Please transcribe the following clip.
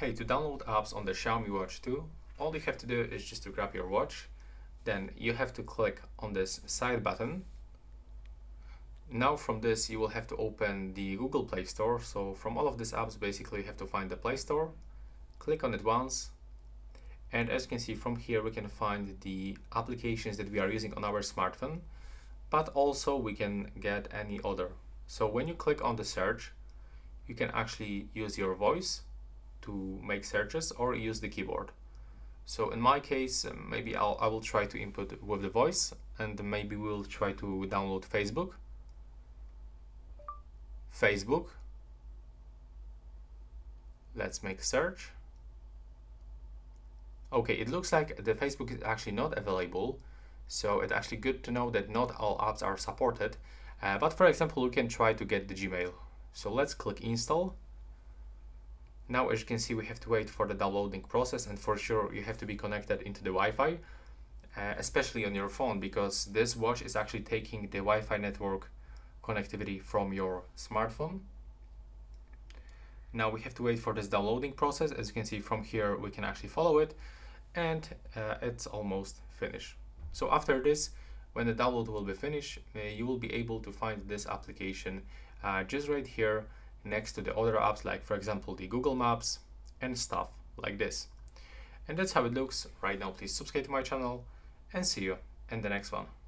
Hey, to download apps on the Xiaomi Watch 2, all you have to do is just to grab your watch, then you have to click on this side button. Now from this you will have to open the Google Play Store, so from all of these apps basically you have to find the Play Store, click on it once, and as you can see from here we can find the applications that we are using on our smartphone, but also we can get any other. So when you click on the search, you can actually use your voice to make searches or use the keyboard. So in my case, maybe I will try to input with the voice, and maybe we'll try to download Facebook. Let's make a search. Okay, it looks like the Facebook is actually not available, so it's actually good to know that not all apps are supported, but for example we can try to get the Gmail. So let's click install. Now as you can see we have to wait for the downloading process, and for sure you have to be connected into the Wi-Fi, especially on your phone, because this watch is actually taking the Wi-Fi network connectivity from your smartphone. Now we have to wait for this downloading process. As you can see from here we can actually follow it, and it's almost finished. So after this, when the download will be finished, you will be able to find this application just right here next to the other apps, like for example the Google Maps and stuff like this. And that's how it looks right now. Please subscribe to my channel and see you in the next one.